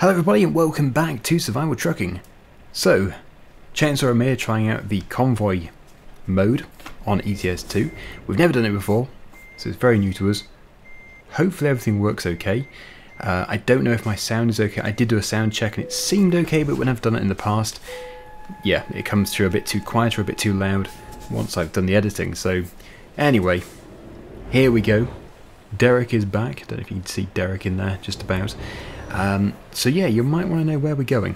Hello everybody and welcome back to Survival Trucking. So, Chainsaw and me are trying out the Convoy mode on ETS2. We've never done it before, so it's very new to us. Hopefully everything works okay. I don't know if my sound is okay. I did do a sound check and it seemed okay, but when I've done it in the past, yeah, it comes through a bit too quiet or a bit too loud once I've done the editing. So, anyway, here we go. Derek is back. I don't know if you can see Derek in there, just about. So yeah, you might want to know where we're going.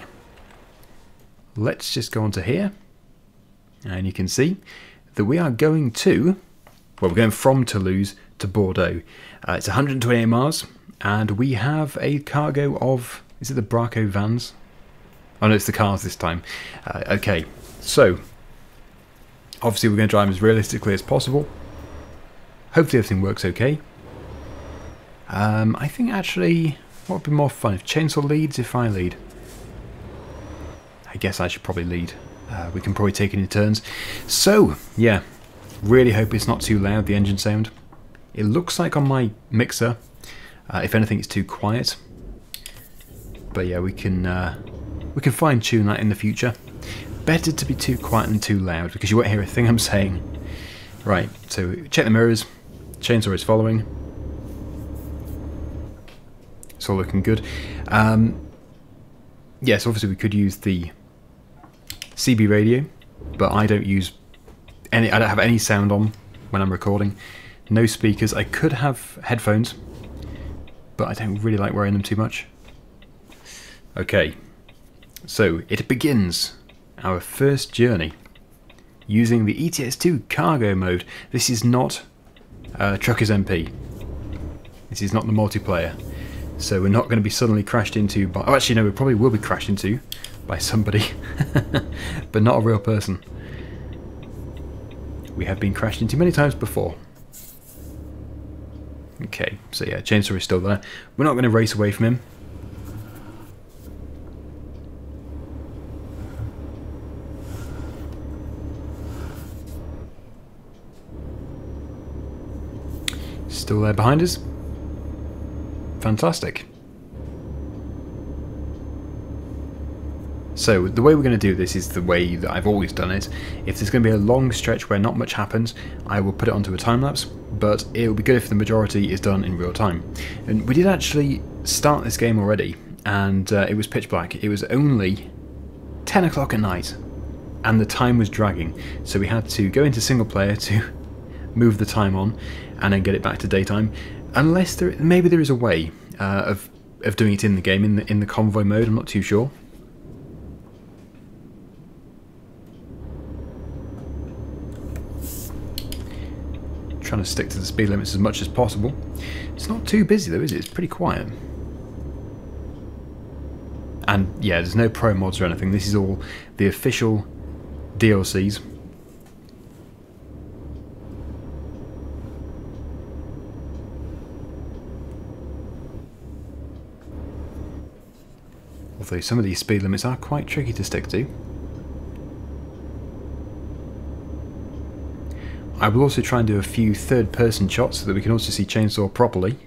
Let's just go on to here, and you can see that we are going to, well, we're going from Toulouse to Bordeaux. It's 128 miles, and we have a cargo of, is it the Braco vans? Oh no, it's the cars this time. Okay, so obviously we're going to drive as realistically as possible. Hopefully everything works okay. I think actually, what would be more fun, if Chainsaw leads, if I lead? I guess I should probably lead. We can probably take it in turns. So, yeah, really hope it's not too loud, the engine sound. It looks like on my mixer, if anything, it's too quiet. But yeah, we can fine-tune that in the future. Better to be too quiet than too loud, because you won't hear a thing I'm saying. Right, so check the mirrors. Chainsaw is following. It's all looking good. Yes, obviously we could use the CB radio, but I don't use any. I don't have any sound on when I'm recording. No speakers. I could have headphones, but I don't really like wearing them too much. Okay, so it begins our first journey using the ETS2 cargo mode. This is not Truckers MP. This is not the multiplayer. So we're not going to be suddenly crashed into by... Oh, actually, no, we probably will be crashed into by somebody. But not a real person. We have been crashed into many times before. Okay, so yeah, Chainsaw is still there. We're not going to race away from him. Still there behind us. Fantastic. So the way we're going to do this is the way that I've always done it. If there's going to be a long stretch where not much happens, I will put it onto a time lapse, but it will be good if the majority is done in real time. And we did actually start this game already, and it was pitch black. It was only 10 o'clock at night, and the time was dragging, so we had to go into single player to move the time on and then get it back to daytime. Unless maybe there is a way of doing it in the game, in the convoy mode. I'm not too sure. I'm trying to stick to the speed limits as much as possible. It's not too busy though, is it? It's pretty quiet. And yeah, there's no pro mods or anything. This is all the official DLCs. Although some of these speed limits are quite tricky to stick to. I will also try and do a few third-person shots so that we can also see Chainsaw properly.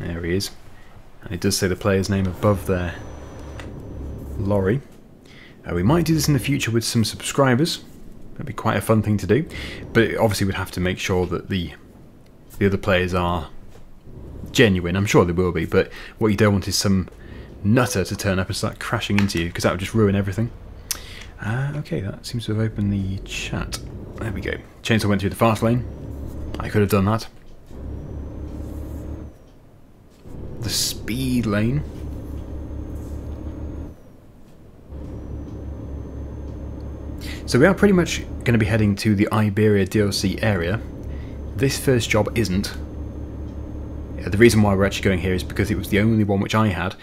There he is. And it does say the player's name above their lorry. We might do this in the future with some subscribers. That'd be quite a fun thing to do. But obviously we'd have to make sure that the other players are genuine. I'm sure they will be, but what you don't want is some nutter to turn up and start crashing into you, because that would just ruin everything. Okay, that seems to have opened the chat. There we go. Chainsaw went through the fast lane. I could have done that. The speed lane. So we are pretty much going to be heading to the Iberia DLC area. This first job isn't. The reason why we're actually going here is because it was the only one which I had.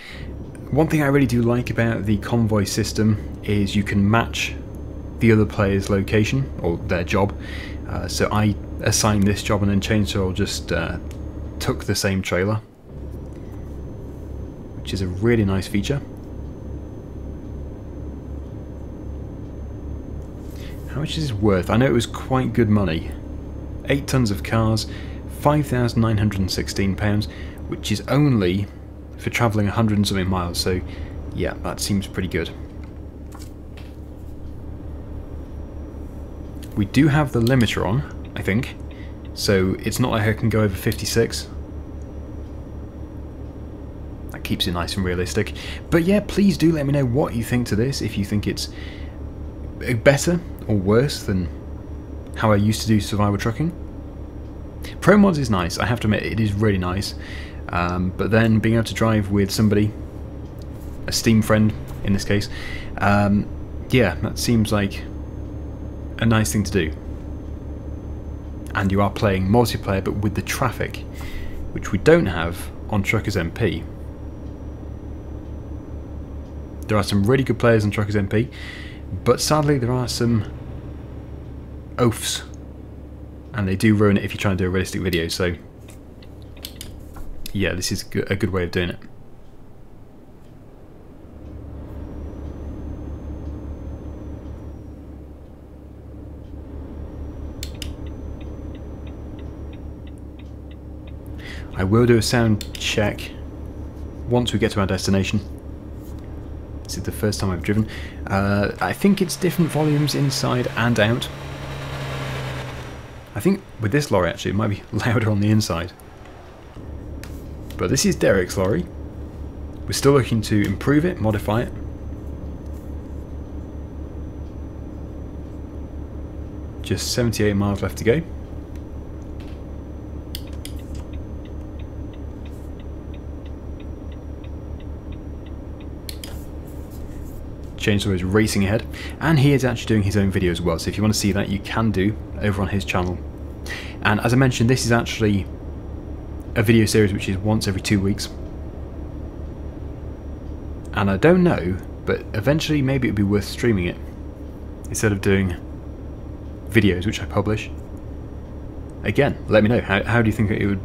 One thing I really do like about the convoy system is you can match the other player's location, or their job. So I assigned this job and then Chainsaw just took the same trailer, which is a really nice feature. How much is this worth? I know it was quite good money. 8 tons of cars. £5,916, which is only for travelling 100 and something miles, so yeah, that seems pretty good. We do have the limiter on, I think, so it's not like I can go over 56. That keeps it nice and realistic. But yeah, please do let me know what you think to this, if you think it's better or worse than how I used to do survival trucking. Pro mods is nice, I have to admit, it is really nice. But then being able to drive with somebody, a Steam friend in this case, yeah, that seems like a nice thing to do. And you are playing multiplayer but with the traffic, which we don't have on Truckers MP. There are some really good players on Truckers MP, but sadly there are some oafs, and they do ruin it if you try and do a realistic video, so yeah, this is a good way of doing it. I will do a sound check once we get to our destination. This is the first time I've driven. I think it's different volumes inside and out. I think with this lorry actually it might be louder on the inside. But this is Derek's lorry. We're still looking to improve it, modify it. Just 78 miles left to go. Chainsaw is racing ahead, and he is actually doing his own video as well, so if you want to see that you can do over on his channel. And as I mentioned, this is actually a video series which is once every 2 weeks, and I don't know, but eventually maybe it would be worth streaming it instead of doing videos which I publish. Again, let me know, how do you think it would,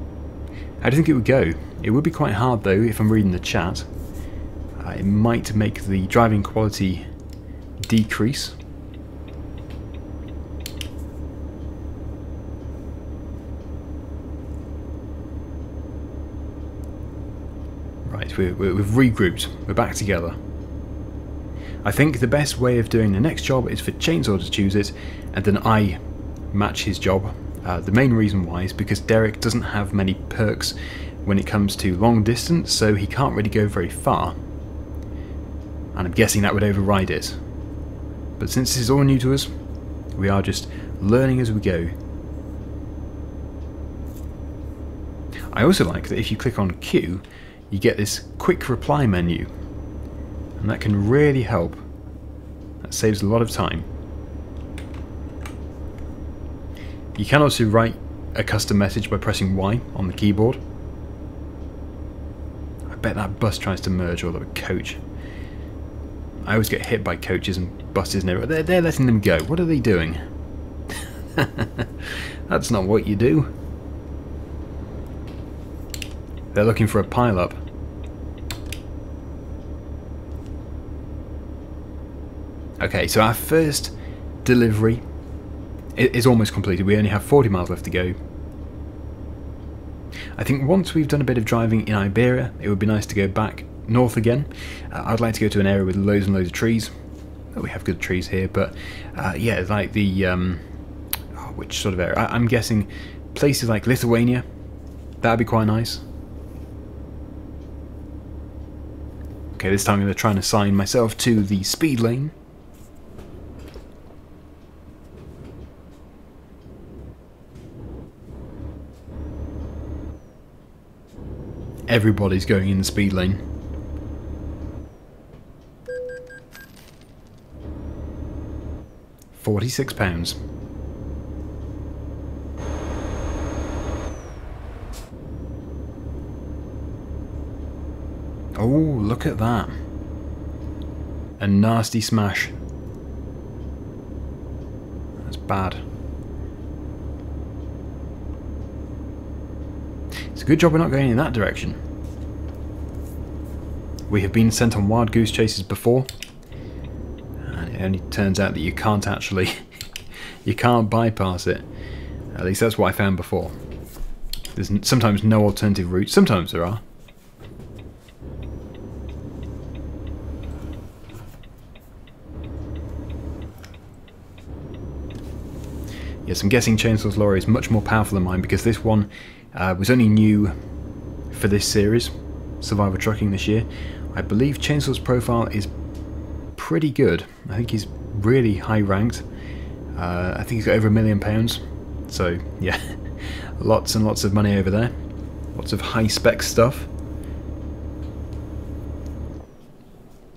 how do you think it would go? It would be quite hard though, if I'm reading the chat. It might make the driving quality decrease. Right, we've regrouped, we're back together. I think the best way of doing the next job is for Chainsaw to choose it, and then I match his job. The main reason why is because Derek doesn't have many perks when it comes to long distance, so he can't really go very far. And I'm guessing that would override it. But since this is all new to us, we are just learning as we go. I also like that if you click on Q, you get this quick reply menu, and that can really help. That saves a lot of time. You can also write a custom message by pressing Y on the keyboard. I bet that bus tries to merge, or the coach. I always get hit by coaches and buses and everything. They're letting them go. What are they doing? That's not what you do. They're looking for a pile-up. Okay, so our first delivery is almost completed. We only have 40 miles left to go. I think once we've done a bit of driving in Iberia, it would be nice to go back north again. I'd like to go to an area with loads and loads of trees. Oh, we have good trees here, but yeah, like the oh, which sort of area? I'm guessing places like Lithuania. That'd be quite nice. Okay, this time I'm going to try and assign myself to the speed lane. Everybody's going in the speed lane. £46. Oh, look at that. A nasty smash. That's bad. It's a good job we're not going in that direction. We have been sent on wild goose chases before. It only turns out that you can't actually, you can't bypass it. At least that's what I found before. There's sometimes no alternative route. Sometimes there are. Yes, I'm guessing Chainsaw's lorry is much more powerful than mine because this one was only new for this series, Survivor Trucking, this year. I believe Chainsaw's profile is pretty good. I think he's really high ranked. I think he's got over £1 million. So yeah, lots and lots of money over there. Lots of high spec stuff.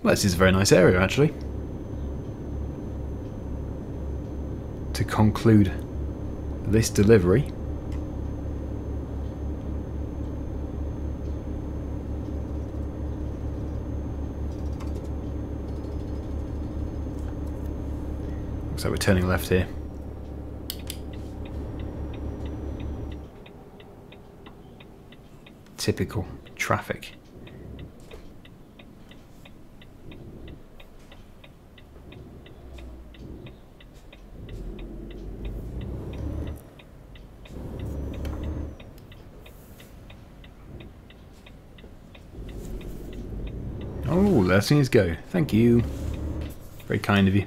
Well, this is a very nice area actually. To conclude this delivery. So we're turning left here. Typical traffic. Oh, let's see us go. Thank you. Very kind of you.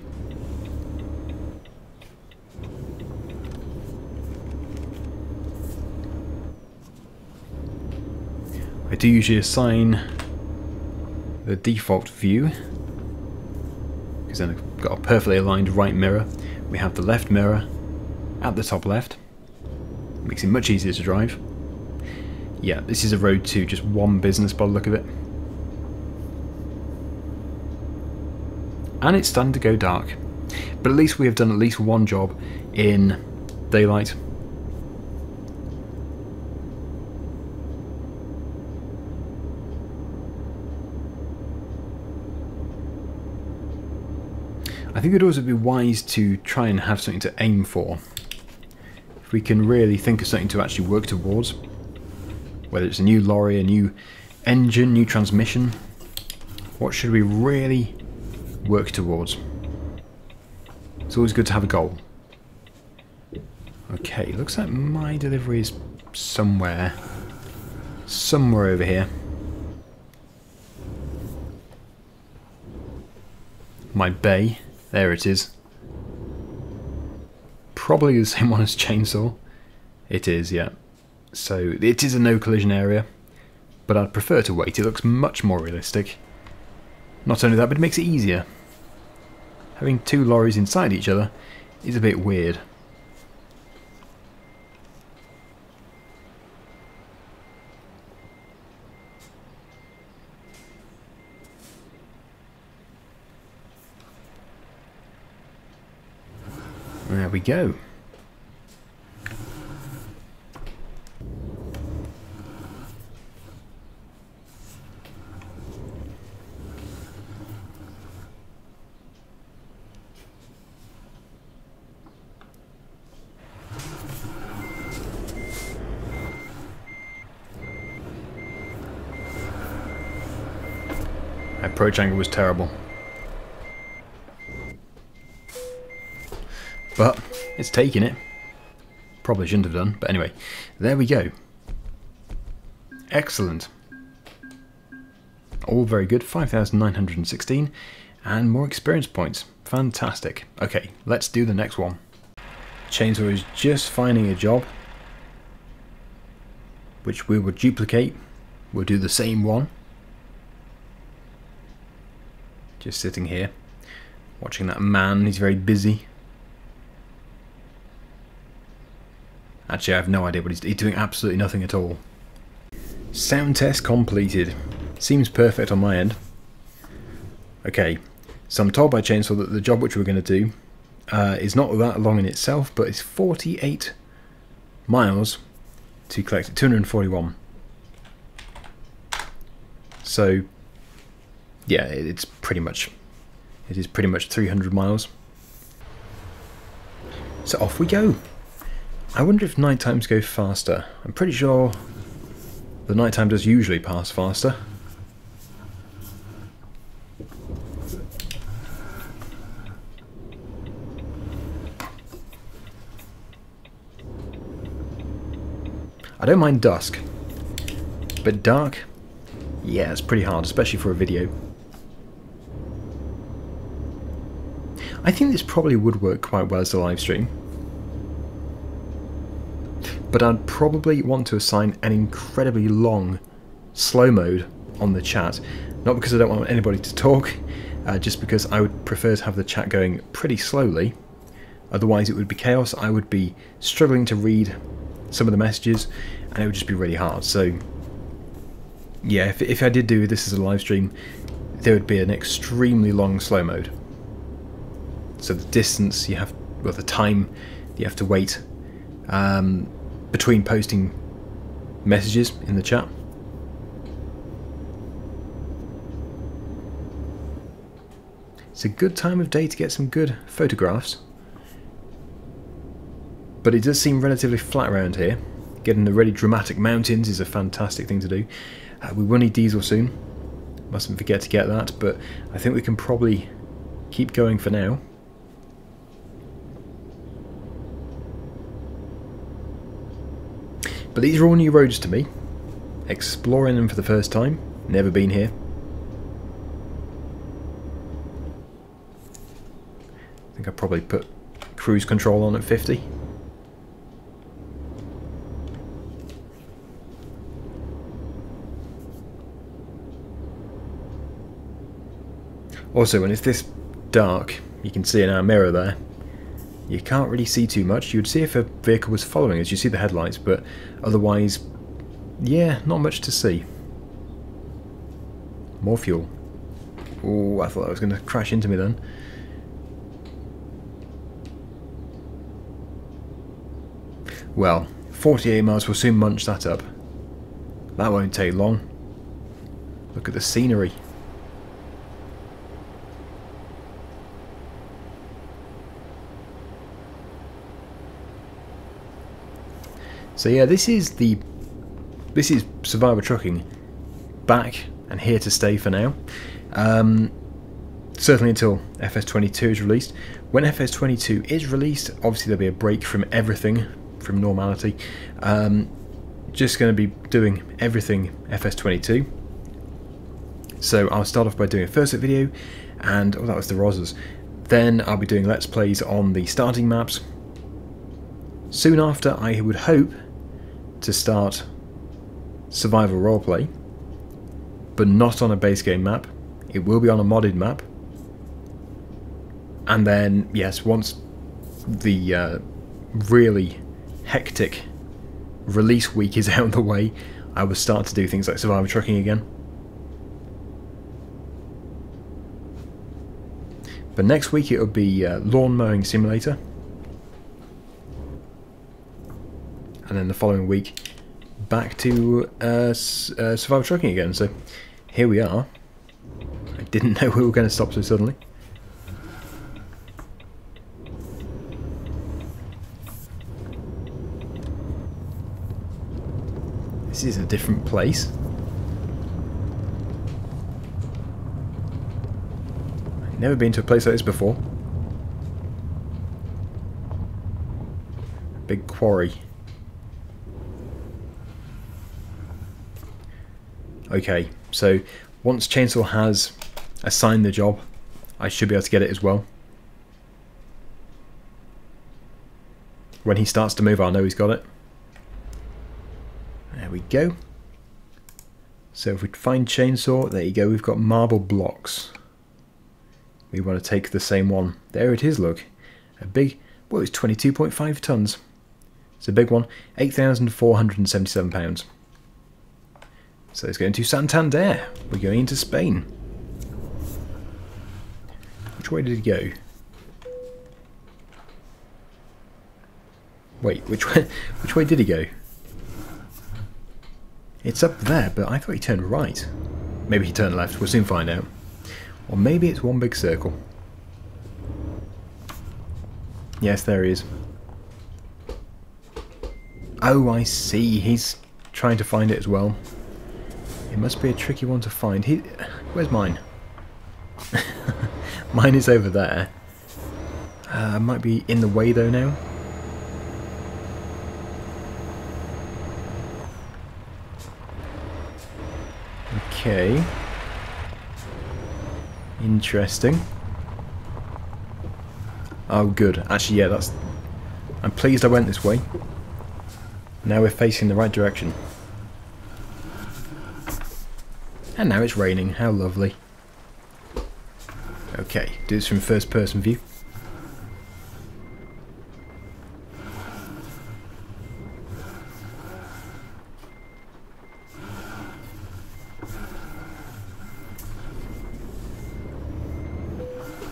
I do usually assign the default view because then I've got a perfectly aligned right mirror. We have the left mirror at the top left. Makes it much easier to drive. Yeah, this is a road to just one business by the look of it. And it's starting to go dark. But at least we have done at least one job in daylight. I think it would also be wise to try and have something to aim for. If we can really think of something to actually work towards, whether it's a new lorry, a new engine, new transmission, what should we really work towards? It's always good to have a goal. Okay, looks like my delivery is somewhere over here. My bay. There it is. Probably the same one as Chainsaw. It is, yeah. So it is a no collision area, but I'd prefer to wait. It looks much more realistic. Not only that, but it makes it easier. Having two lorries inside each other is a bit weird. There we go. That approach angle was terrible. But it's taking it. Probably shouldn't have done, but anyway, there we go. Excellent. All very good, 5,916 and more experience points. Fantastic. Okay, let's do the next one. Chainsaw is just finding a job, which we will duplicate. We'll do the same one. Just sitting here, watching that man, he's very busy. Actually, I have no idea what he's doing, absolutely nothing at all. Sound test completed. Seems perfect on my end. Okay, so I'm told by Chainsaw that the job which we're going to do is not that long in itself, but it's 48 miles to collect 241. So, yeah, it is pretty much 300 miles. So off we go. I wonder if night times go faster. I'm pretty sure the night time does usually pass faster. I I don't mind dusk, but dark, yeah, it's pretty hard, especially for a video. I think this probably would work quite well as a live stream, but I'd probably want to assign an incredibly long slow mode on the chat, not because I don't want anybody to talk, just because I would prefer to have the chat going pretty slowly, otherwise it would be chaos. I would be struggling to read some of the messages and it would just be really hard. So yeah, if I did do this as a live stream, there would be an extremely long slow mode, so the distance you have, well, the time you have to wait between posting messages in the chat. It's a good time of day to get some good photographs, but it does seem relatively flat around here. Getting the really dramatic mountains is a fantastic thing to do. We will need diesel soon, mustn't forget to get that, but I think we can probably keep going for now. But these are all new roads to me, exploring them for the first time, never been here. I think I probably put cruise control on at 50. Also, when it's this dark, you can see in our mirror there, you can't really see too much. You would see if a vehicle was following us, you see the headlights, but otherwise, yeah, not much to see. More fuel. Oh, I thought that was going to crash into me then. Well, 48 miles will soon munch that up. That won't take long. Look at the scenery. So yeah, this is Survival Trucking back and here to stay for now. Certainly until FS22 is released. When FS22 is released, obviously there'll be a break from everything, from normality. Just going to be doing everything FS22. So I'll start off by doing a first look video, and oh, that was the Rosas. Then I'll be doing let's plays on the starting maps. Soon after, I would hope to start survival roleplay, but not on a base game map. It will be on a modded map. And then, yes, once the really hectic release week is out of the way, I will start to do things like survival trucking again. But next week it will be Lawn Mowing Simulator. And then the following week, back to survival trucking again. So here we are. I didn't know we were going to stop so suddenly. This is a different place. I've never been to a place like this before. Big quarry. Okay, so once Chainsaw has assigned the job, I should be able to get it as well. When he starts to move, I'll know he's got it. There we go. So if we find Chainsaw, there you go, we've got marble blocks. We want to take the same one. There it is, look. A big, well, it's 22.5 tons. It's a big one, £8,477. So it's going to Santander. We're going into Spain. Which way did it go? Wait, which way did he go? It's up there, but I thought he turned right. Maybe he turned left. We'll soon find out. Or maybe it's one big circle. Yes, there he is. Oh, I see. He's trying to find it as well. It must be a tricky one to find. Where's mine? Mine is over there. Might be in the way though now. Okay. Interesting. Oh, good. Actually, yeah, that's... I'm pleased I went this way. Now we're facing the right direction. And now it's raining. How lovely. Okay, do this from first person view.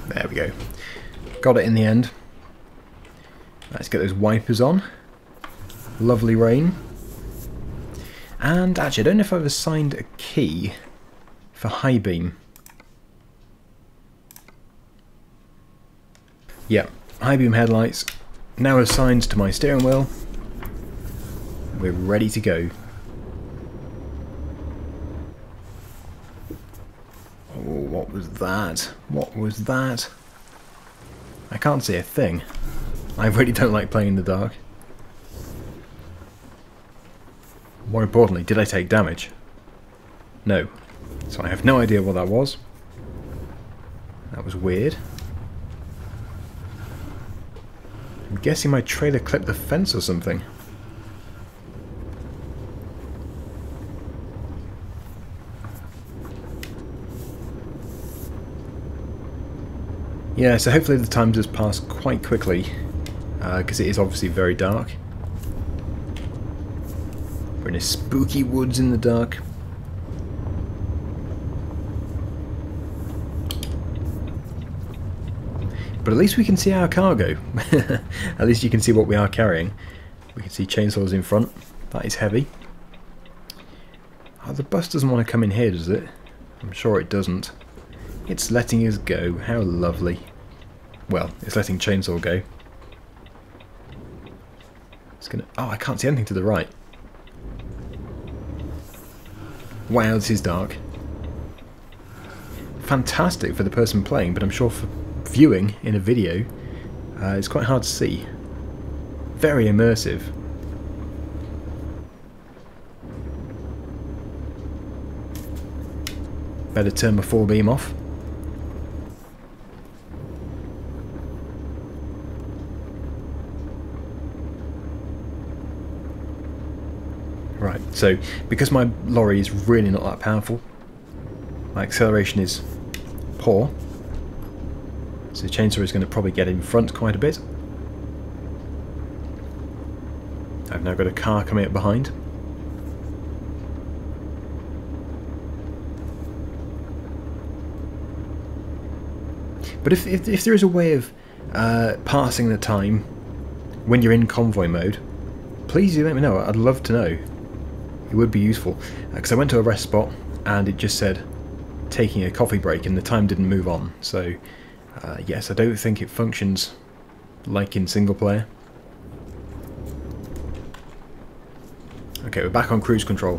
There we go. Got it in the end. Let's get those wipers on. Lovely rain. And actually, I don't know if I've assigned a key for high beam. Yeah, high beam headlights now assigned to my steering wheel. We're ready to go. Oh, what was that? What was that? I can't see a thing. I really don't like playing in the dark. More importantly, did I take damage? No. So I have no idea what that was. That was weird. I'm guessing my trailer clipped the fence or something. Yeah, so hopefully the time does pass quite quickly, because it is obviously very dark. We're in a spooky woods in the dark. But at least we can see our cargo. At least you can see what we are carrying. We can see chainsaws in front. That is heavy. Oh, the bus doesn't want to come in here, does it? I'm sure it doesn't. It's letting us go. How lovely. Well, it's letting Chainsaw go. It's gonna... Oh, I can't see anything to the right. Wow, this is dark. Fantastic for the person playing, but I'm sure for viewing in a video, it's quite hard to see. Very immersive. Better turn my full beam off. Right, so because my lorry is really not that powerful, my acceleration is poor, so the chainsaw is going to probably get in front quite a bit. I've now got a car coming up behind. But if there is a way of passing the time when you're in convoy mode, please do let me know. I'd love to know. It would be useful, because I went to a rest spot and it just said taking a coffee break and the time didn't move on, so yes, I don't think it functions like in single player. Okay, we're back on cruise control.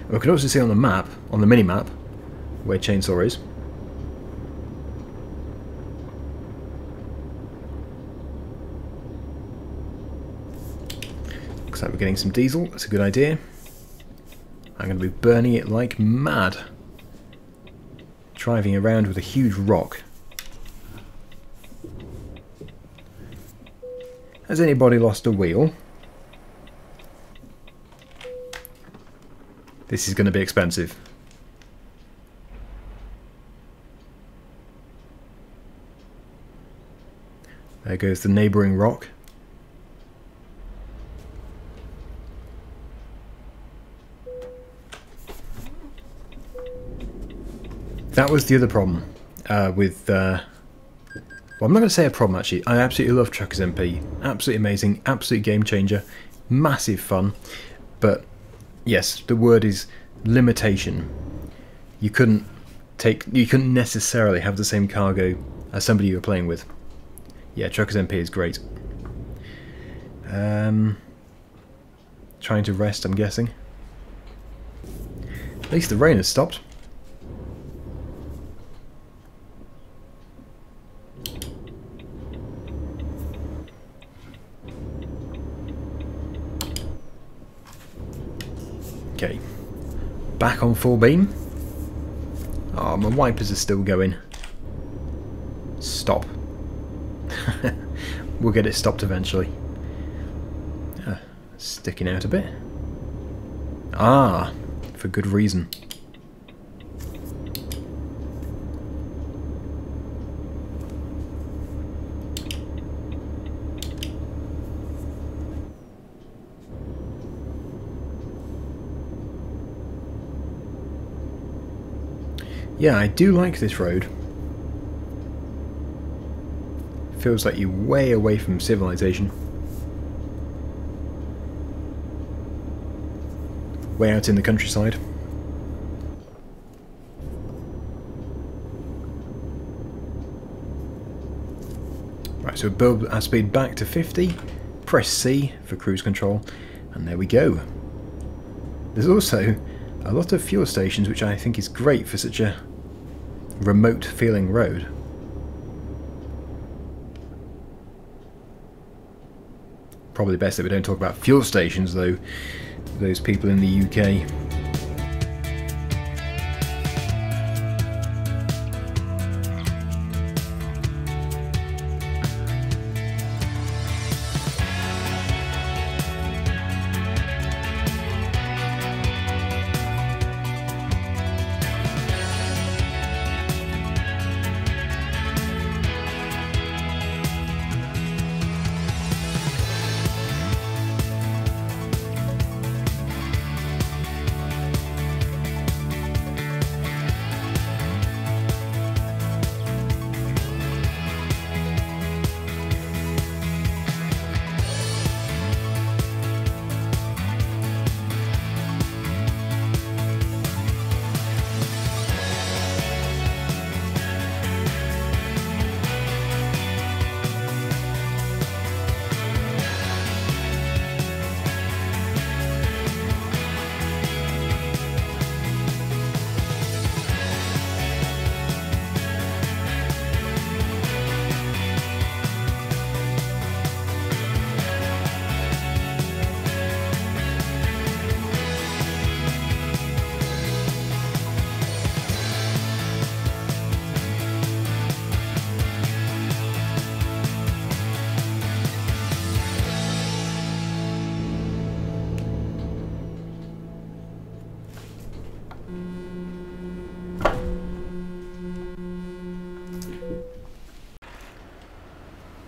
And we can also see on the map, on the mini-map, where Chainsaw is. Looks like we're getting some diesel, that's a good idea. I'm going to be burning it like mad. Driving around with a huge rock. Has anybody lost a wheel? This is going to be expensive. There goes the neighbouring rock. That was the other problem with... well, I'm not going to say a problem, actually. I absolutely love Truckers MP. Absolutely amazing. Absolute game changer. Massive fun. But, yes, the word is limitation. You couldn't take... You couldn't necessarily have the same cargo as somebody you were playing with. Yeah, Truckers MP is great. Trying to rest, I'm guessing. At least the rain has stopped. Okay, back on full beam. Oh, my wipers are still going. Stop. We'll get it stopped eventually. Sticking out a bit. Ah, for good reason. Yeah, I do like this road. Feels like you're way away from civilization. Way out in the countryside. Right, so build our speed back to 50. Press C for cruise control. And there we go. There's also a lot of fuel stations, which I think is great for such a remote feeling road. Probably best that we don't talk about fuel stations though, those people in the UK.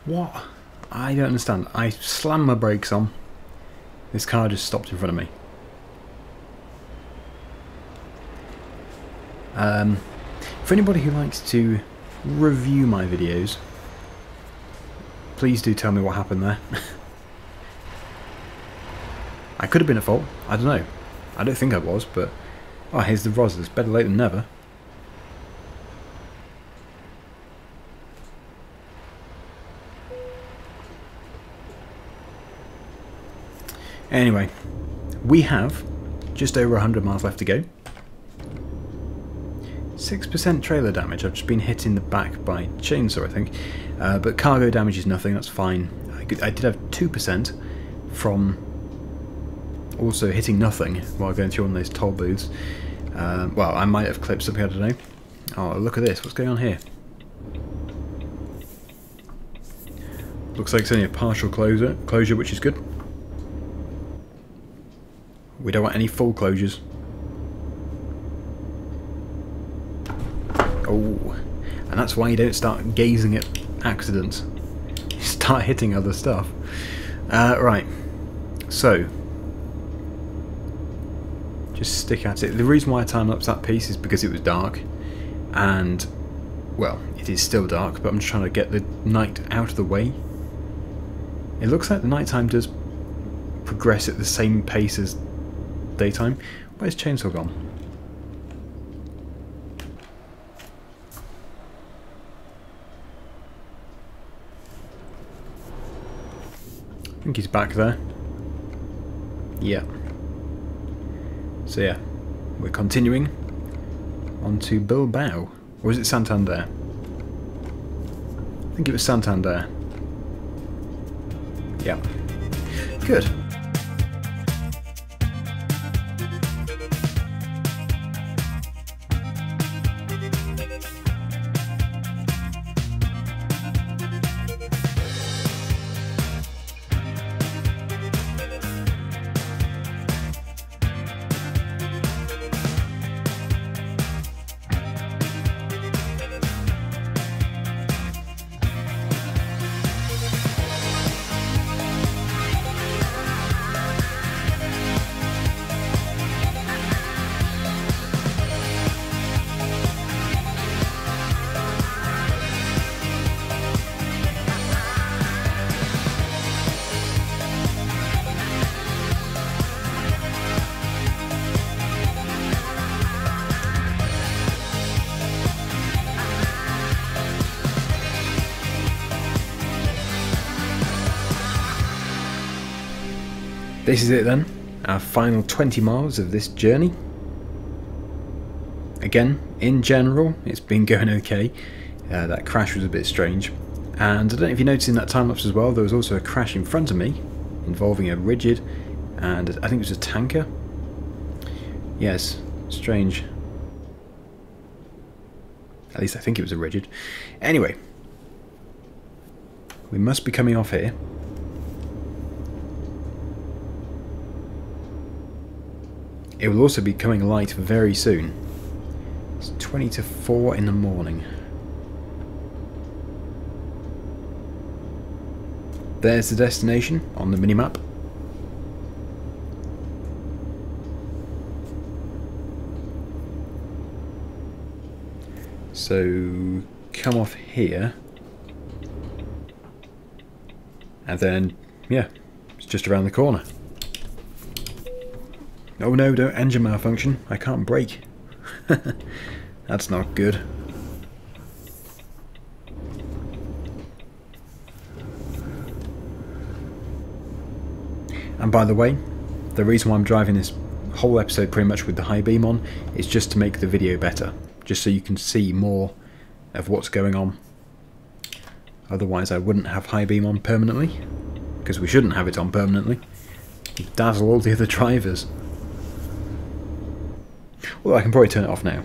What? I don't understand. I slammed my brakes on. This car just stopped in front of me. For anybody who likes to review my videos, please do tell me what happened there. I could have been at fault. I don't know. I don't think I was, but... Oh, here's the Rosas. Better late than never. Anyway, we have just over 100 miles left to go. 6% trailer damage. I've just been hit in the back by Chainsaw, I think. But cargo damage is nothing, that's fine. I did have 2% from also hitting nothing while going through one of those toll booths. Well, I might have clipped something, I don't know. Oh, look at this. What's going on here? Looks like it's only a partial closure, which is good. We don't want any full closures. Oh, and that's why you don't start gazing at accidents. You start hitting other stuff. Right, so just stick at it. The reason why I time-lapsed that piece is because it was dark, and well, it is still dark, but I'm just trying to get the night out of the way. It looks like the night time does progress at the same pace as daytime. Where's Chainsaw gone? I think he's back there. Yeah. So yeah, we're continuing on to Bilbao. Or is it Santander? I think it was Santander. Yeah. Good. This is it then, our final 20 miles of this journey. Again, in general, it's been going okay. That crash was a bit strange. And I don't know if you noticed in that time-lapse as well, there was also a crash in front of me involving a rigid and I think it was a tanker. Yes, strange. At least I think it was a rigid. Anyway, we must be coming off here. It will also be coming light very soon. It's 20 to 4 in the morning. There's the destination on the minimap. So come off here and then, yeah, it's just around the corner. Oh no, don't engine malfunction. I can't brake. That's not good. And by the way, the reason why I'm driving this whole episode pretty much with the high beam on is just to make the video better, just so you can see more of what's going on. Otherwise I wouldn't have high beam on permanently, because we shouldn't have it on permanently. It'd dazzle all the other drivers. Although I can probably turn it off now.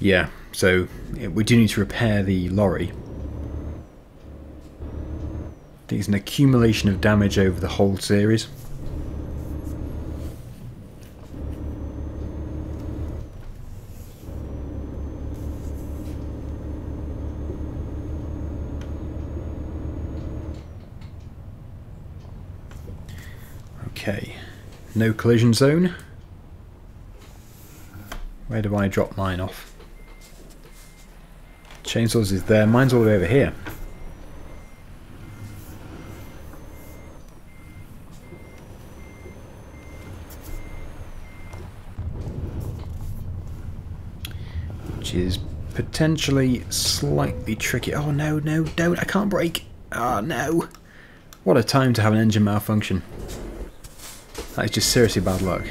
Yeah, so we do need to repair the lorry. I think it's an accumulation of damage over the whole series. Okay, no collision zone. Where do I drop mine off? Chainsaws is there, mine's all the way over here. Which is potentially slightly tricky. Oh no, no, don't, I can't brake. Oh no. What a time to have an engine malfunction. That is just seriously bad luck.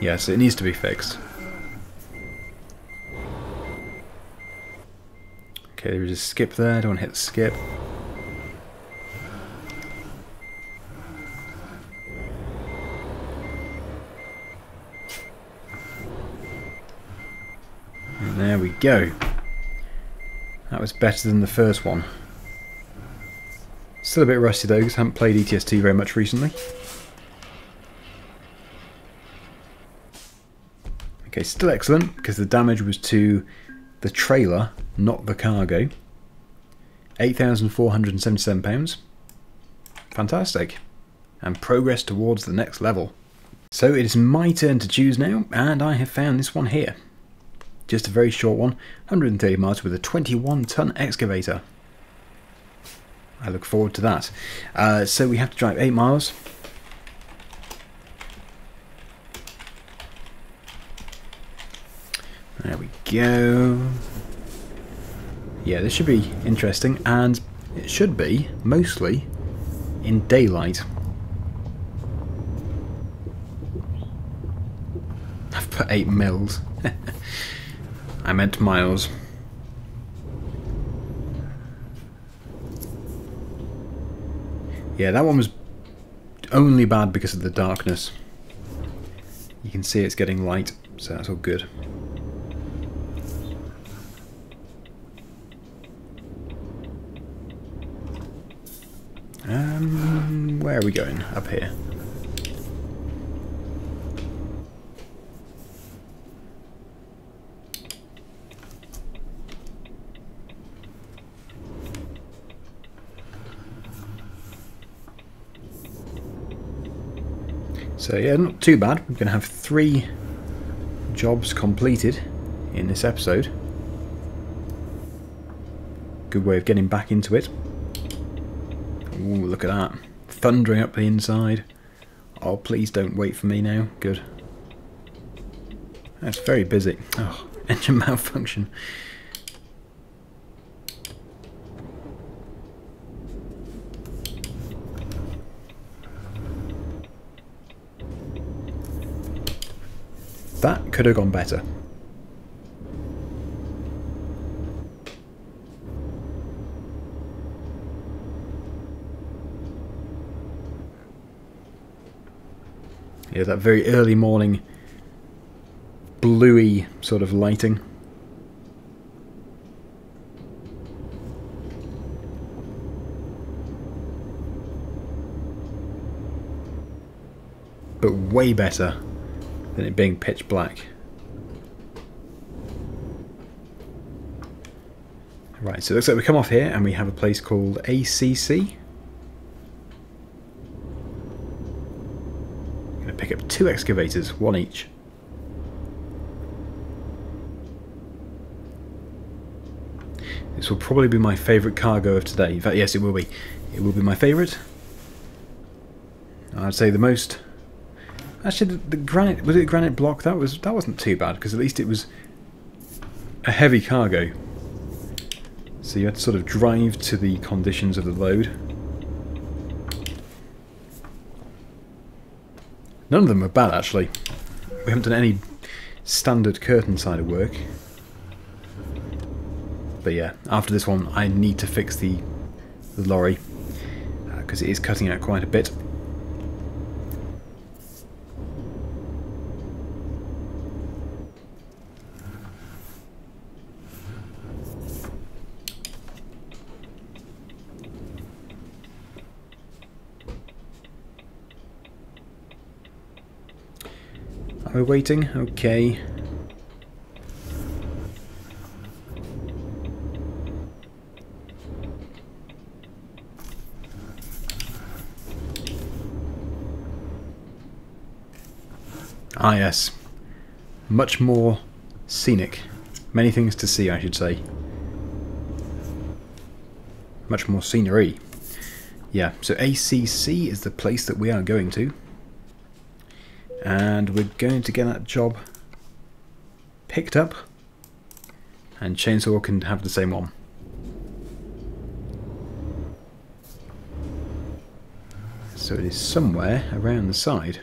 Yes, it needs to be fixed. Okay, there is a skip there, I don't want to hit the skip. And there we go. That was better than the first one. Still a bit rusty though, because I haven't played ETS2 very much recently. Okay, still excellent, because the damage was to the trailer, not the cargo. £8,477. Fantastic. And progress towards the next level. So it is my turn to choose now, and I have found this one here. Just a very short one, 130 miles with a 21-ton excavator. I look forward to that. So we have to drive 8 miles. There we go. Yeah, this should be interesting, and it should be mostly in daylight. I've put 8 mils. I meant miles. Yeah, that one was only bad because of the darkness. You can see it's getting light, so that's all good. Where are we going? Up here. So yeah, not too bad. We're going to have 3 jobs completed in this episode. Good way of getting back into it. Ooh, look at that. Thundering up the inside. Oh, please don't wait for me now. Good. That's very busy. Oh, engine malfunction. That could have gone better. Yeah, that very early morning bluey sort of lighting. But way better than it being pitch black. Right, so it looks like we come off here and we have a place called ACC. Pick up 2 excavators, 1 each. This will probably be my favourite cargo of today. In fact, yes, it will be. It will be my favourite. I'd say the most. Actually, the granite, was it granite block? That wasn't too bad because at least it was a heavy cargo. So you had to sort of drive to the conditions of the load. None of them are bad, actually. We haven't done any standard curtain side of work. But yeah, after this one, I need to fix the lorry, because it is cutting out quite a bit. We're waiting, okay. Ah yes, much more scenic. Many things to see, I should say. Much more scenery. Yeah, so ACC is the place that we are going to. And we're going to get that job picked up, and Chainsaw can have the same one. So it is somewhere around the side,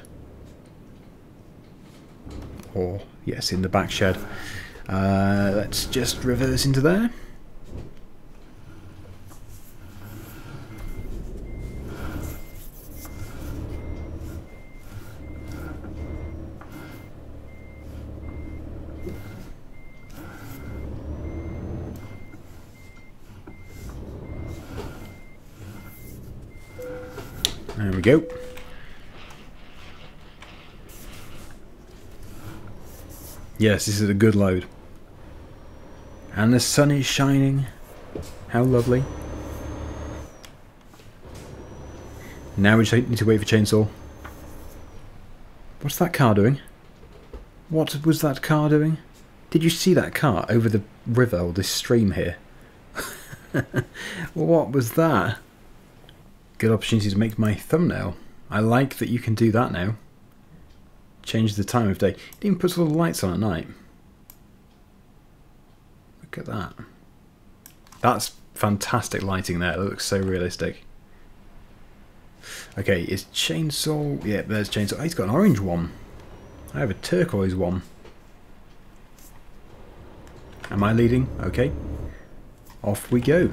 or yes, in the back shed. Let's just reverse into there. There we go. Yes, this is a good load. And the sun is shining. How lovely. Now we just need to wait for Chainsaw. What's that car doing? What was that car doing? Did you see that car over the river or this stream here? What was that? Good opportunity to make my thumbnail. I like that you can do that now. Change the time of day. It even puts all the lights on at night. Look at that. That's fantastic lighting there. It looks so realistic. Okay, is Chainsaw... yeah, there's Chainsaw. Oh, he's got an orange one. I have a turquoise one. Am I leading? Okay. Off we go.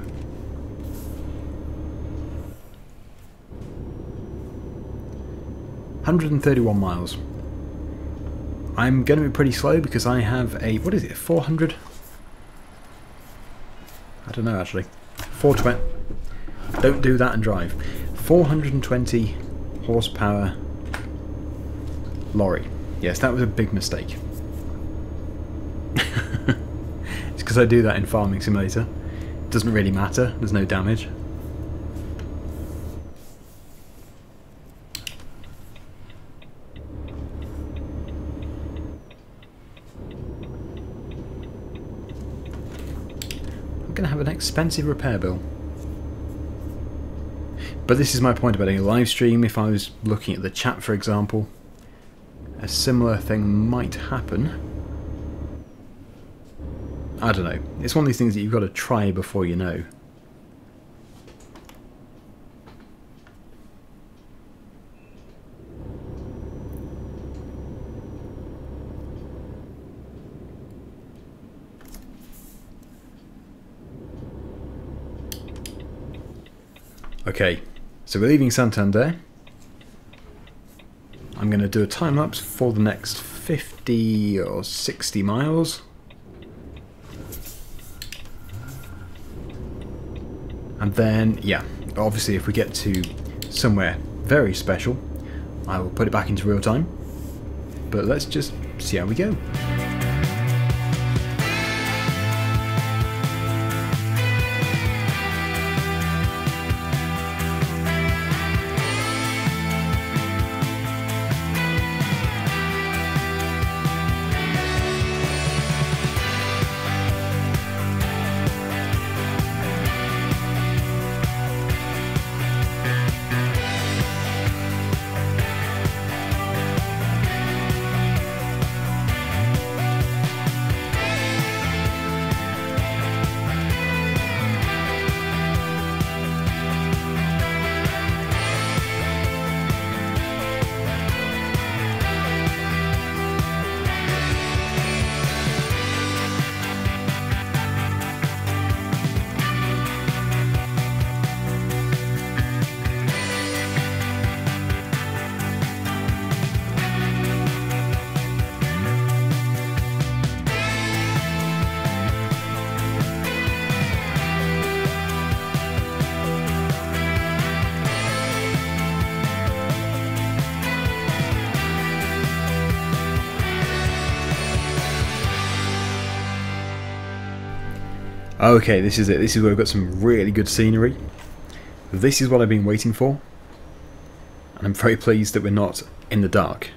£131 miles. I'm going to be pretty slow because I have a, what is it, 400? I don't know actually. 420. Don't do that and drive. 420 horsepower lorry. Yes, that was a big mistake. It's because I do that in Farming Simulator. It doesn't really matter. There's no damage. Gonna have an expensive repair bill. But this is my point about a live stream. If I was looking at the chat, for example, a similar thing might happen. I don't know. It's one of these things that you've got to try before you know. Okay, so we're leaving Santander. I'm going to do a time-lapse for the next 50 or 60 miles. And then, yeah, obviously if we get to somewhere very special, I will put it back into real time. But let's just see how we go. Okay, this is it. This is where we've got some really good scenery. This is what I've been waiting for. And I'm very pleased that we're not in the dark.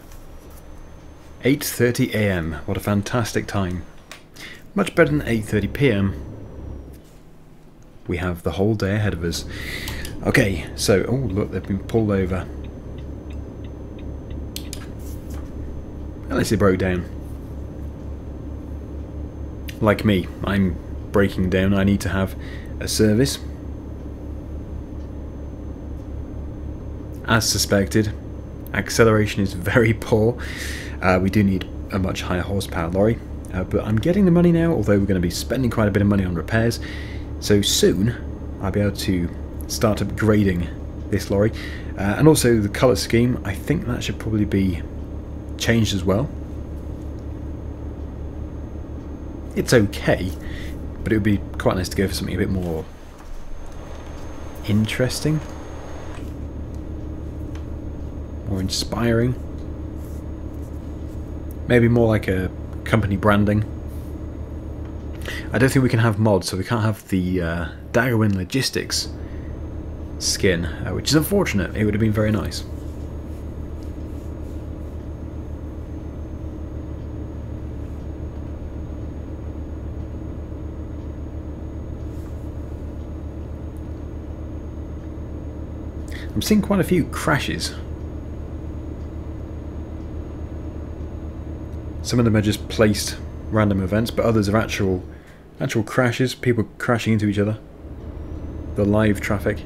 8:30 AM. What a fantastic time. Much better than 8:30 PM. We have the whole day ahead of us. Okay, so... oh, look, they've been pulled over. Unless they broke down. Like me, I'm... breaking down. I need to have a service. As suspected, acceleration is very poor. We do need a much higher horsepower lorry, but I'm getting the money now, although we're going to be spending quite a bit of money on repairs, so soon I'll be able to start upgrading this lorry, and also the colour scheme. I think that should probably be changed as well. It's okay, but it would be quite nice to go for something a bit more interesting, more inspiring, maybe more like a company branding. I don't think we can have mods, so we can't have the Daggerwin Logistics skin, which is unfortunate. It would have been very nice. I'm seeing quite a few crashes. Some of them are just placed random events, but others are actual crashes, people crashing into each other. The live traffic.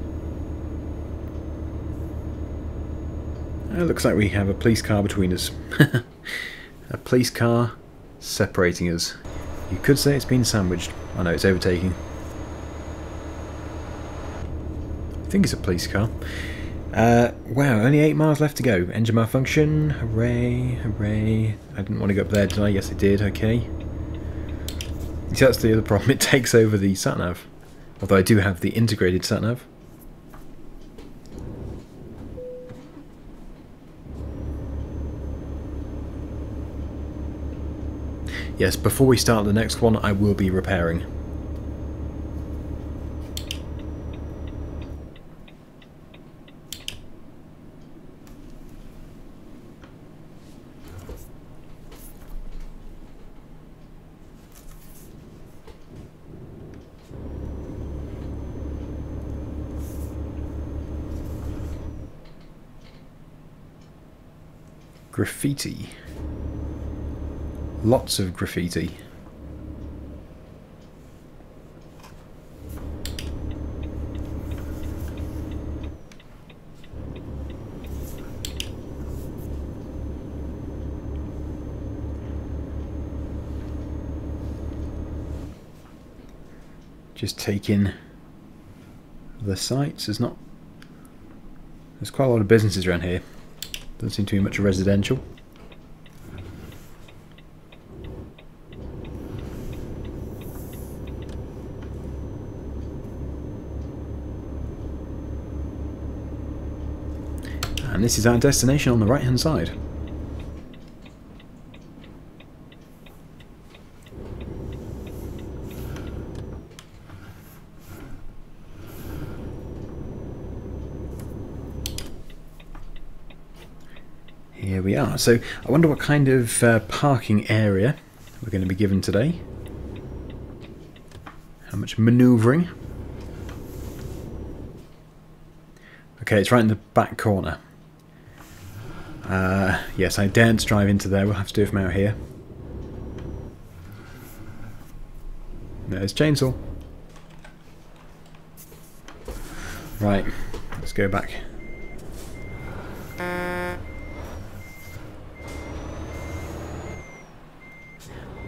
It looks like we have a police car between us. A police car separating us. You could say it's been sandwiched. I know, it's overtaking. I think it's a police car. Wow, only 8 miles left to go. Engine malfunction. Hooray, hooray. I didn't want to go up there, did I? Yes, I did. Okay. See, that's the other problem. It takes over the sat-nav. Although I do have the integrated sat-nav. Yes, before we start the next one, I will be repairing. Graffiti. Lots of graffiti. just taking the sites. There's quite a lot of businesses around here. Doesn't seem to be much residential. And this is our destination on the right hand side. Here we are. So I wonder what kind of parking area we're going to be given today. How much manoeuvring. Okay, it's right in the back corner. Yes, I daren't drive into there. We'll have to do it from out here. There's Chainsaw. Right, let's go back.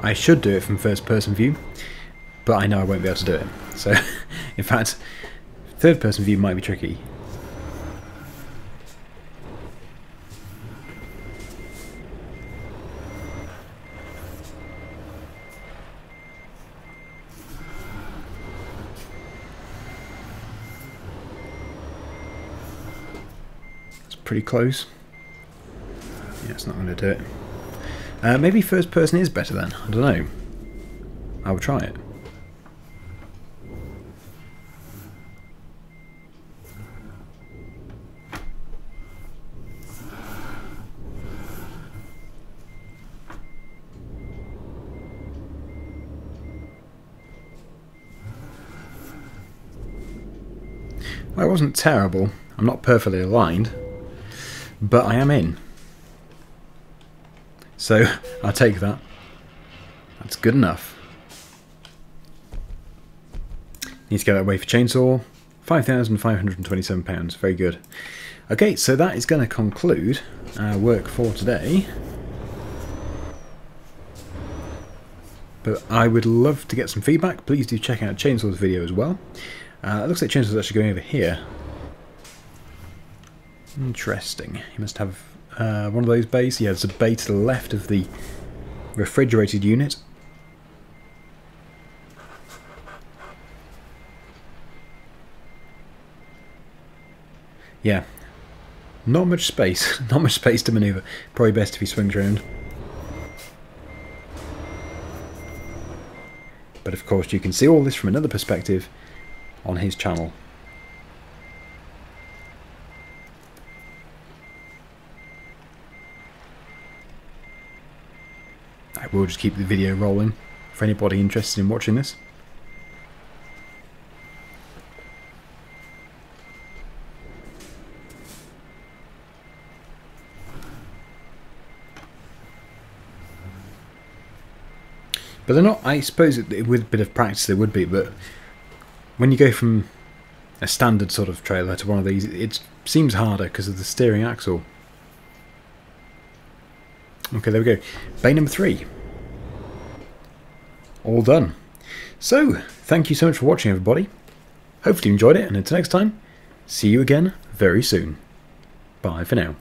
I should do it from first person view, but I know I won't be able to do it. So, in fact, third person view might be tricky. Pretty close. Yeah, it's not going to do it. Maybe first person is better then. I don't know. I will try it. Well, it wasn't terrible. I'm not perfectly aligned. But I am in. So, I'll take that. That's good enough. Need to go that way for Chainsaw. £5,527. Very good. Okay, so that is going to conclude our work for today. But I would love to get some feedback. Please do check out Chainsaw's video as well. It looks like Chainsaw's actually going over here. Interesting. He must have one of those bays. Yeah, there's a bay to the left of the refrigerated unit. Yeah. Not much space. Not much space to manoeuvre. Probably best if he swings around. But of course you can see all this from another perspective on his channel. We'll just keep the video rolling for anybody interested in watching this. But they're not, I suppose it, with a bit of practice there would be, but when you go from a standard sort of trailer to one of these, it seems harder because of the steering axle. Okay, there we go. Bay number 3. All done. So, thank you so much for watching, everybody. Hopefully you enjoyed it, and until next time, see you again very soon. Bye for now.